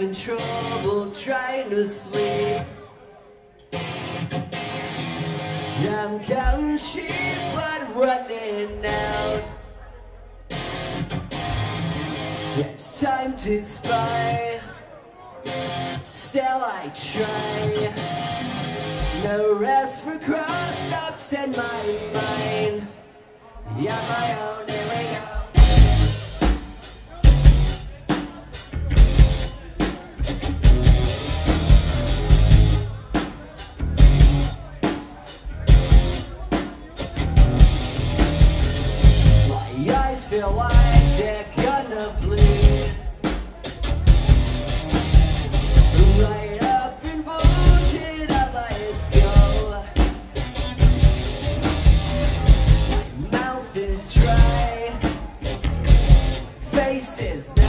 having trouble trying to sleep. I'm counting sheep but running out. It's time to expire, still I try. No rest for crossed ups in my mind. Yeah, my own, here we go. Feel like they're gonna bleed right up in bullshit of my skull. My mouth is dry, face is